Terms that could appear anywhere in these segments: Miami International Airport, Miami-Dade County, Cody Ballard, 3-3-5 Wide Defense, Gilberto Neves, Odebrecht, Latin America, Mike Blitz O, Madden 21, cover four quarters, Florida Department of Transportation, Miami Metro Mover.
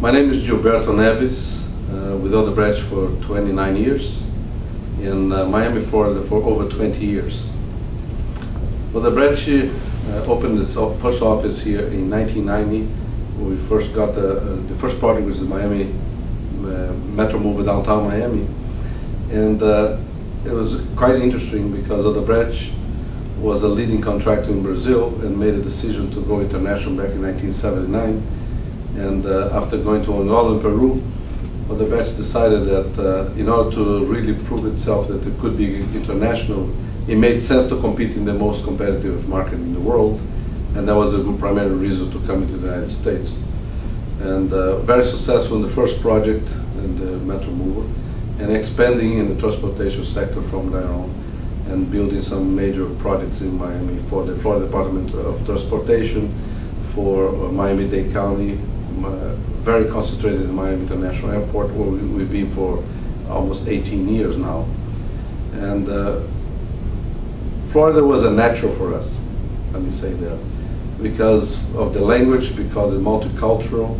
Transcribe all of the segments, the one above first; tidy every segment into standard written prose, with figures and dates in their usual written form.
My name is Gilberto Neves, with Odebrecht for 29 years, in Miami, Florida for over 20 years. Odebrecht opened its first office here in 1990, when we first got the first project, which is Miami Metro Mover downtown Miami. And it was quite interesting because Odebrecht was a leading contractor in Brazil and made a decision to go international back in 1979. And after going to Angola and Peru, Odebrecht decided that in order to really prove itself that it could be international, it made sense to compete in the most competitive market in the world. And that was the primary reason to come into the United States. And very successful in the first project, in the Metro Mover, and expanding in the transportation sector from there on, and building some major projects in Miami for the Florida Department of Transportation, for Miami-Dade County, very concentrated in Miami International Airport, where we've been for almost 18 years now. And Florida was a natural for us, let me say that, because of the language, because of the multicultural,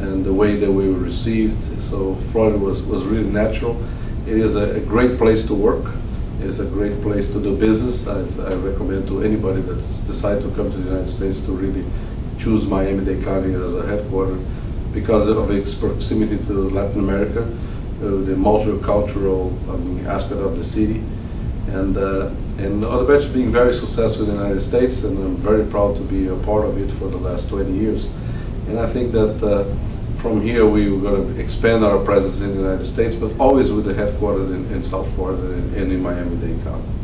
and the way that we were received. So Florida was really natural. It is a great place to work. It's a great place to do business. I recommend to anybody that's decided to come to the United States to really choose Miami-Dade County as a headquarters because of its proximity to Latin America, the multicultural aspect of the city, and Odebrecht being very successful in the United States, and I'm very proud to be a part of it for the last 20 years. And I think that from here we're going to expand our presence in the United States, but always with the headquarters in South Florida and in Miami-Dade County.